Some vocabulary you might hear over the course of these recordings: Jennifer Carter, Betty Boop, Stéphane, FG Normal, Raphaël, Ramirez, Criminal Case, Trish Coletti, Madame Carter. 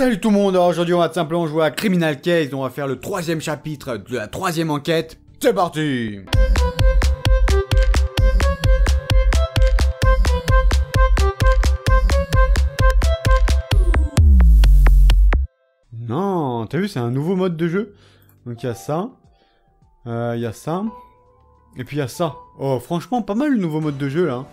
Salut tout le monde, aujourd'hui on va simplement jouer à Criminal Case, on va faire le troisième chapitre de la troisième enquête, c'est parti! Non, t'as vu c'est un nouveau mode de jeu. Donc il y a ça, il y a ça, et puis il y a ça. Oh franchement pas mal le nouveau mode de jeu là.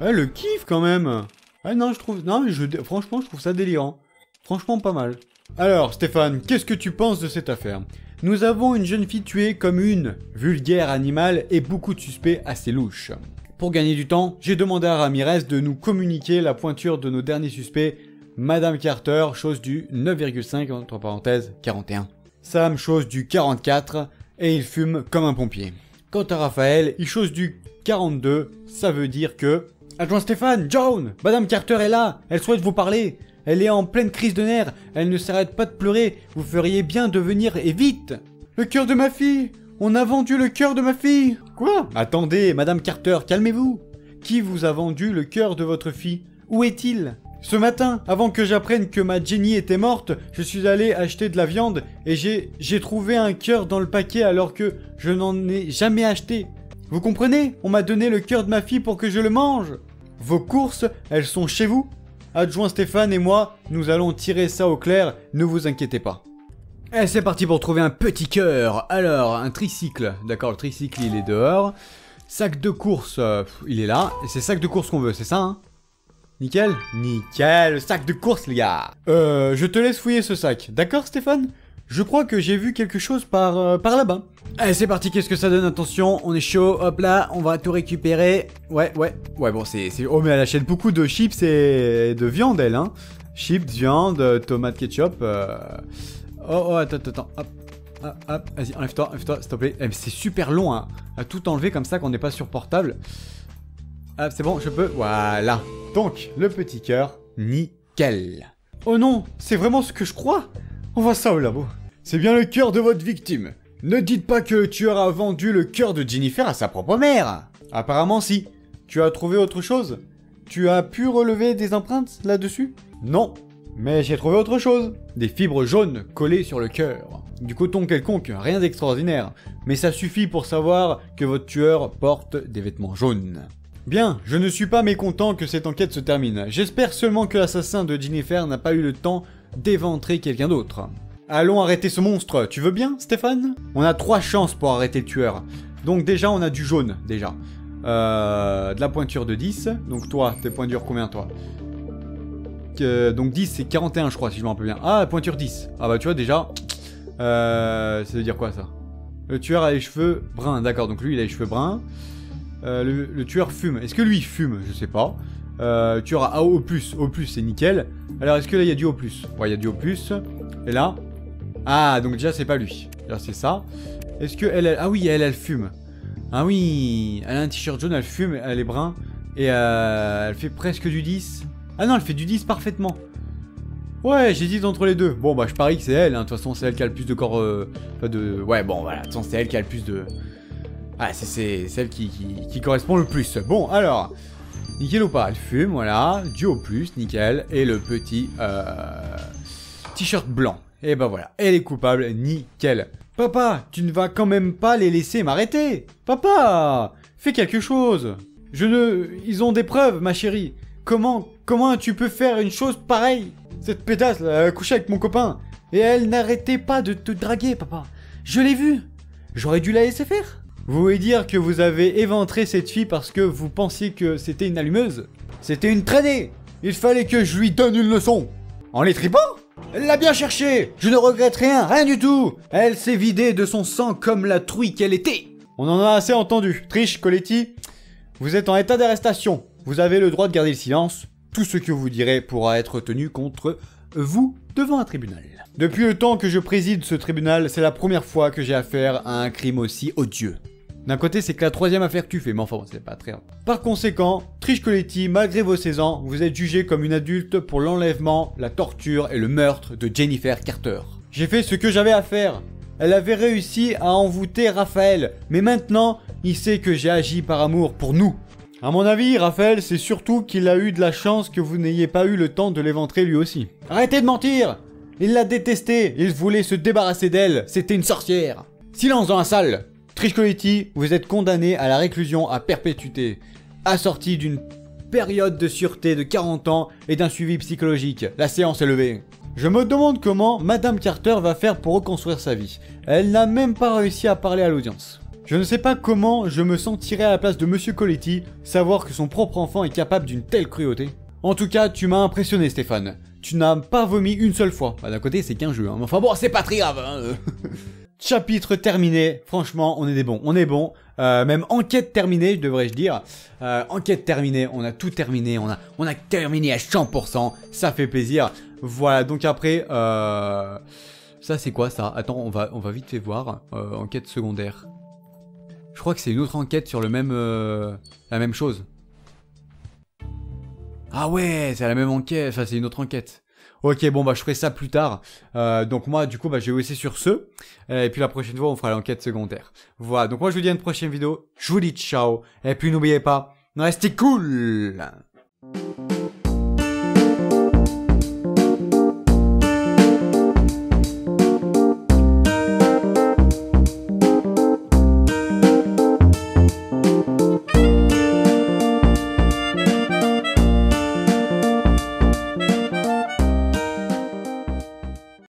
Ouais le kiff quand même. Ouais non je trouve, non franchement je trouve ça délirant. Franchement pas mal. Alors Stéphane, qu'est-ce que tu penses de cette affaire? Nous avons une jeune fille tuée comme une vulgaire animale et beaucoup de suspects assez louches. Pour gagner du temps, j'ai demandé à Ramirez de nous communiquer la pointure de nos derniers suspects, Madame Carter, chose du 9,5 entre parenthèses 41. Sam, chose du 44 et il fume comme un pompier. Quant à Raphaël, il chose du 42, ça veut dire que... Adjoint Stéphane, John, Madame Carter est là, elle souhaite vous parler. Elle est en pleine crise de nerfs, elle ne s'arrête pas de pleurer, vous feriez bien de venir et vite! Le cœur de ma fille! On a vendu le cœur de ma fille! Quoi? Attendez, Madame Carter, calmez-vous! Qui vous a vendu le cœur de votre fille? Où est-il? Ce matin, avant que j'apprenne que ma Jenny était morte, je suis allé acheter de la viande et j'ai trouvé un cœur dans le paquet alors que je n'en ai jamais acheté. Vous comprenez? On m'a donné le cœur de ma fille pour que je le mange! Vos courses, elles sont chez vous? Adjoint Stéphane et moi, nous allons tirer ça au clair, ne vous inquiétez pas. Et c'est parti pour trouver un petit cœur. Alors, un tricycle. D'accord, le tricycle, il est dehors. Sac de course, il est là. Et c'est sac de course qu'on veut, c'est ça, hein? Nickel? Nickel, sac de course, les gars. Je te laisse fouiller ce sac. D'accord, Stéphane? Je crois que j'ai vu quelque chose par là-bas. Allez, c'est parti, qu'est-ce que ça donne? Attention, on est chaud, hop là, on va tout récupérer. Ouais, bon, oh, mais elle achète beaucoup de chips et de viande, elle, hein. Chips, viande, tomate, ketchup, Oh, attends, hop, vas-y, enlève-toi, s'il te plaît. Eh, c'est super long, hein, à tout enlever comme ça qu'on n'est pas sur portable. Ah, c'est bon, je peux... Voilà. Donc, le petit cœur, nickel. Oh non, c'est vraiment ce que je crois? On voit ça au labo. C'est bien le cœur de votre victime. Ne dites pas que le tueur a vendu le cœur de Jennifer à sa propre mère. Apparemment si. Tu as trouvé autre chose? Tu as pu relever des empreintes là-dessus? Non. Mais j'ai trouvé autre chose. Des fibres jaunes collées sur le cœur. Du coton quelconque, rien d'extraordinaire. Mais ça suffit pour savoir que votre tueur porte des vêtements jaunes. Bien, je ne suis pas mécontent que cette enquête se termine. J'espère seulement que l'assassin de Jennifer n'a pas eu le temps d'éventrer quelqu'un d'autre. Allons arrêter ce monstre, tu veux bien Stéphane? On a 3 chances pour arrêter le tueur. Donc déjà on a du jaune, déjà. De la pointure de 10. Donc toi, tes points durs combien toi? Donc 10 c'est 41 je crois si je me rappelle bien. Ah pointure 10. Ah bah tu vois déjà. Ça veut dire quoi ça? Le tueur a les cheveux bruns, d'accord, donc lui il a les cheveux bruns. Le tueur fume. Est-ce que lui fume? Je sais pas. Tu auras A au plus. Au plus, c'est nickel. Alors, est-ce que là, il y a du au plus? Ouais, il y a du au plus. Et là? Ah, donc déjà, c'est pas lui. Là, c'est ça. Est-ce que elle... Ah oui, elle fume. Ah oui. Elle a un t-shirt jaune, elle fume, elle est brun. Et elle fait presque du 10. Ah non, elle fait du 10 parfaitement. Ouais, j'hésite entre les deux. Bon, bah, je parie que c'est elle. Hein. De toute façon, c'est elle qui a le plus de corps... Ouais, bon, voilà. De toute façon, c'est elle qui a le plus de... Ah, c'est celle qui correspond le plus. Bon, alors... Nickel ou pas? Elle fume, voilà. Du au plus, nickel. Et le petit t-shirt blanc. Et ben voilà, elle est coupable, nickel. Papa, tu ne vas quand même pas les laisser m'arrêter? Papa, fais quelque chose. Je ne... Ils ont des preuves, ma chérie. Comment tu peux faire une chose pareille? Cette pétasse, elle a couché avec mon copain. Et elle n'arrêtait pas de te draguer, papa. Je l'ai vue. J'aurais dû la laisser faire. Vous voulez dire que vous avez éventré cette fille parce que vous pensiez que c'était une allumeuse? C'était une traînée! Il fallait que je lui donne une leçon! En les tripant? Elle l'a bien cherché! Je ne regrette rien, rien du tout! Elle s'est vidée de son sang comme la truie qu'elle était! On en a assez entendu. Trish Coletti, vous êtes en état d'arrestation. Vous avez le droit de garder le silence. Tout ce que vous direz pourra être tenu contre vous devant un tribunal. Depuis le temps que je préside ce tribunal, c'est la première fois que j'ai affaire à un crime aussi odieux. D'un côté, c'est que la troisième affaire que tu fais, mais enfin, bon, c'est pas très grave. Par conséquent, Trish Coletti, malgré vos 16 ans, vous êtes jugé comme une adulte pour l'enlèvement, la torture et le meurtre de Jennifer Carter. J'ai fait ce que j'avais à faire. Elle avait réussi à envoûter Raphaël, mais maintenant, il sait que j'ai agi par amour pour nous. À mon avis, Raphaël, c'est surtout qu'il a eu de la chance que vous n'ayez pas eu le temps de l'éventrer lui aussi. Arrêtez de mentir! Il la détestait, il voulait se débarrasser d'elle, c'était une sorcière. Silence dans la salle. Trish Coletti, vous êtes condamné à la réclusion à perpétuité, assortie d'une période de sûreté de 40 ans et d'un suivi psychologique. La séance est levée. Je me demande comment Madame Carter va faire pour reconstruire sa vie. Elle n'a même pas réussi à parler à l'audience. Je ne sais pas comment je me sentirais à la place de Monsieur Coletti, savoir que son propre enfant est capable d'une telle cruauté. En tout cas, tu m'as impressionné, Stéphane. Tu n'as pas vomi une seule fois. Bah, d'un côté, c'est qu'un jeu, hein. Enfin bon, c'est pas très grave, hein. Chapitre terminé. Franchement, on est des bons. On est bons. Même enquête terminée, devrais-je dire. Enquête terminée, on a tout terminé. On a terminé à 100%. Ça fait plaisir. Voilà, donc après... Ça, c'est quoi, ça? Attends, on va vite fait voir. Enquête secondaire. Je crois que c'est une autre enquête sur le même... la même chose. Ah ouais, c'est la même enquête. Enfin, c'est une autre enquête. Ok, bon, bah, je ferai ça plus tard. Donc, moi, du coup, bah, je vais laisser sur ce. Et puis, la prochaine fois, on fera l'enquête secondaire. Voilà. Donc, moi, je vous dis à une prochaine vidéo. Je vous dis ciao. Et puis, n'oubliez pas, restez cool!